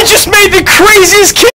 I just made the craziest kid.